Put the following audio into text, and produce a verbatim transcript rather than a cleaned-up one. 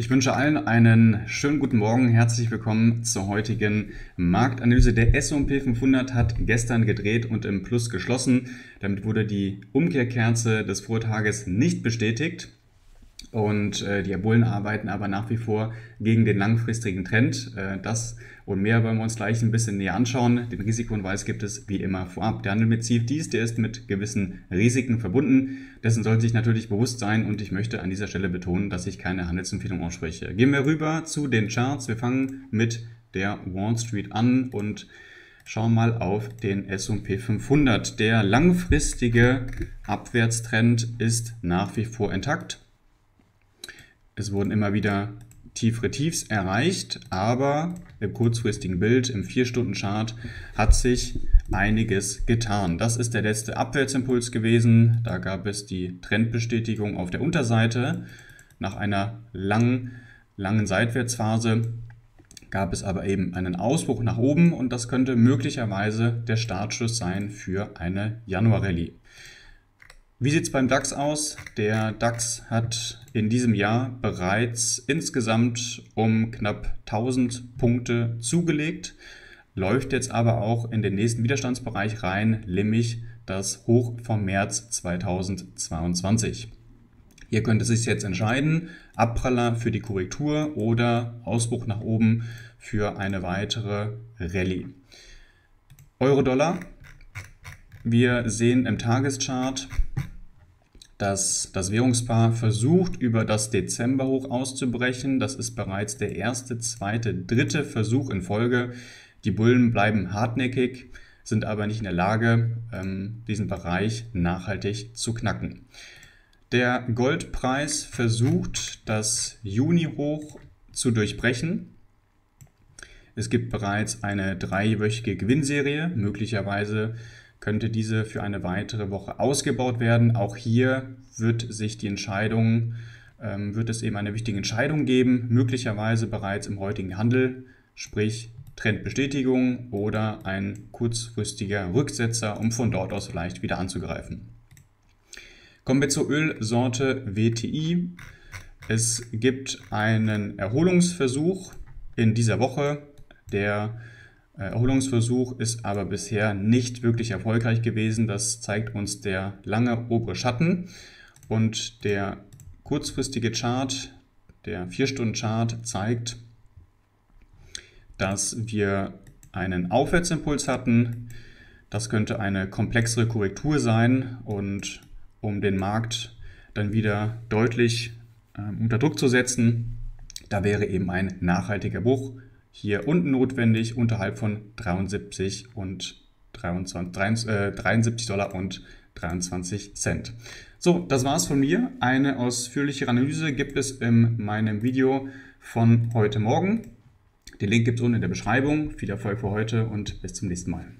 Ich wünsche allen einen schönen guten Morgen. Herzlich willkommen zur heutigen Marktanalyse. Der S und P fünfhundert hat gestern gedreht und im Plus geschlossen. Damit wurde die Umkehrkerze des Vortages nicht bestätigt. Und äh, die Bullen arbeiten aber nach wie vor gegen den langfristigen Trend. Äh, das und mehr wollen wir uns gleich ein bisschen näher anschauen. Den Risikohinweis gibt es wie immer vorab. Der Handel mit C F Ds, der ist mit gewissen Risiken verbunden. Dessen sollte sich natürlich bewusst sein und ich möchte an dieser Stelle betonen, dass ich keine Handelsempfehlung ausspreche. Gehen wir rüber zu den Charts. Wir fangen mit der Wall Street an und schauen mal auf den S und P fünfhundert. Der langfristige Abwärtstrend ist nach wie vor intakt. Es wurden immer wieder tiefere Tiefs erreicht, aber im kurzfristigen Bild, im vier Stunden Chart, hat sich einiges getan. Das ist der letzte Abwärtsimpuls gewesen. Da gab es die Trendbestätigung auf der Unterseite. Nach einer langen, langen Seitwärtsphase gab es aber eben einen Ausbruch nach oben und das könnte möglicherweise der Startschuss sein für eine Januar-Rallye. Wie sieht es beim DAX aus? Der DAX hat in diesem Jahr bereits insgesamt um knapp tausend Punkte zugelegt, läuft jetzt aber auch in den nächsten Widerstandsbereich rein, nämlich das Hoch vom März zweitausendzweiundzwanzig. Hier könnte es sich jetzt entscheiden, Abpraller für die Korrektur oder Ausbruch nach oben für eine weitere Rallye. Euro-Dollar. Wir sehen im Tageschart, dass das Währungspaar versucht, über das Dezemberhoch auszubrechen. Das ist bereits der erste, zweite, dritte Versuch in Folge. Die Bullen bleiben hartnäckig, sind aber nicht in der Lage, diesen Bereich nachhaltig zu knacken. Der Goldpreis versucht, das Junihoch zu durchbrechen. Es gibt bereits eine dreiwöchige Gewinnserie, möglicherweise könnte diese für eine weitere Woche ausgebaut werden. Auch hier wird sich die Entscheidung, ähm, wird es eben eine wichtige Entscheidung geben, möglicherweise bereits im heutigen Handel, sprich Trendbestätigung oder ein kurzfristiger Rücksetzer, um von dort aus vielleicht wieder anzugreifen. Kommen wir zur Ölsorte W T I. Es gibt einen Erholungsversuch in dieser Woche, der Erholungsversuch ist aber bisher nicht wirklich erfolgreich gewesen. Das zeigt uns der lange obere Schatten und der kurzfristige Chart, der vier Stunden Chart, zeigt, dass wir einen Aufwärtsimpuls hatten. Das könnte eine komplexere Korrektur sein und um den Markt dann wieder deutlich äh, unter Druck zu setzen, da wäre eben ein nachhaltiger Bruch hier unten notwendig, unterhalb von dreiundsiebzig Dollar und dreiundzwanzig Cent. So, das war's von mir. Eine ausführliche Analyse gibt es in meinem Video von heute Morgen. Den Link gibt es unten in der Beschreibung. Viel Erfolg für heute und bis zum nächsten Mal.